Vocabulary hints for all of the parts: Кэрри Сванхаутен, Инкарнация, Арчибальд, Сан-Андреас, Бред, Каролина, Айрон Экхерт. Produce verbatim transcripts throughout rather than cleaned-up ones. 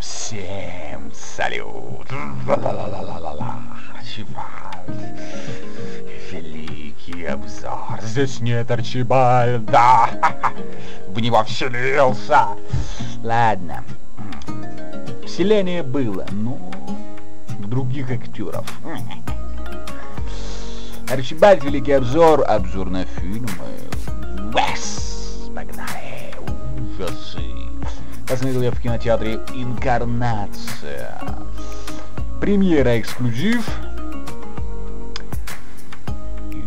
Всем салют! Великий обзор. Здесь нет Арчибальда. В него вселился. Ладно. Вселение было, но других актеров. Арчибальд, великий обзор, обзор на фильмы. Вес! Погнали! Ужасы! Посмотрел я в кинотеатре «Инкарнация». Премьера, эксклюзив. И,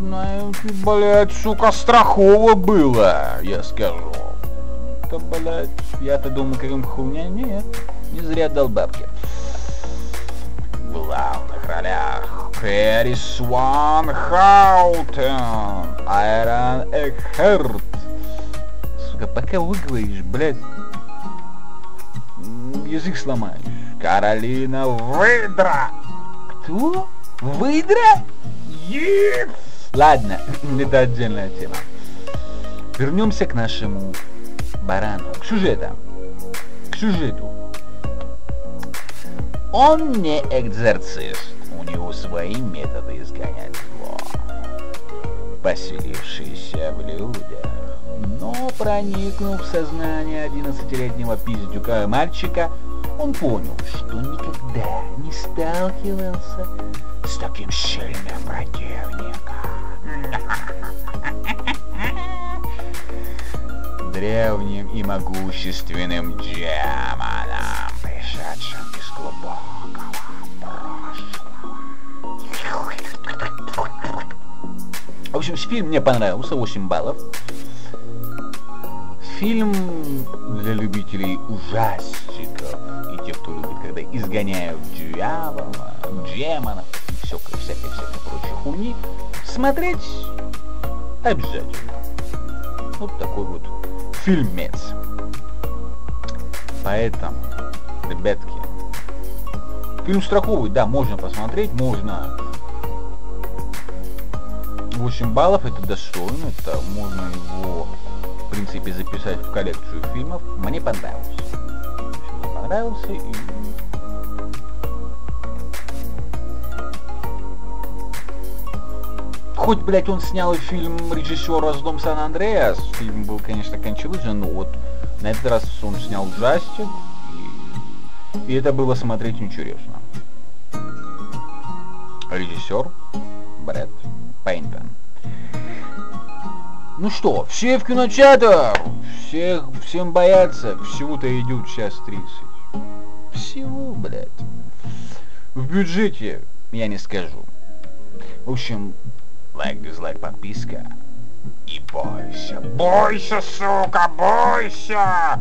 знаете, блять, сука, страхово было, я скажу. Это, блять, я-то думал, каким хуйня, нет. Не зря дал бабки. В главных ролях Кэрри Сванхаутен, Айрон Экхерт. Сука, пока выговоришь, блять, язык сломаешь. Каролина выдра. Кто? Выдра? Yes! Ладно, это отдельная тема. Вернемся к нашему барану, к сюжету. К сюжету. Он не экзорцист. У него свои методы изгонять зло, поселившиеся в людях. Но, проникнув в сознание одиннадцатилетнего пиздюка мальчика, он понял, что никогда не сталкивался с таким сильным противником. Древним и могущественным демоном, пришедшим из глубокого прошлого. В общем, фильм мне понравился, восемь баллов. Фильм для любителей ужастиков и тех, кто любит, когда изгоняют дьявола, демонов и все, всякой-всякой прочей хуйни, смотреть обязательно. Вот такой вот фильмец. Поэтому, ребятки, фильм страховый, да, можно посмотреть, можно... восемь баллов, это достойно, это можно его... в принципе, записать в коллекцию фильмов. Мне понравился. Мне понравился и... Хоть, блядь, он снял фильм режиссера с дом Сан-Андреас. Фильм был, конечно, кончалыжный, но вот на этот раз он снял джастик. И... и это было смотреть интересно. Режиссер Бред. Ну что, все в кинотеатр, всех, всем боятся, всего-то идет час тридцать. Всего, блядь. В бюджете я не скажу. В общем, лайк, дизлайк, подписка. И бойся, бойся, сука, бойся!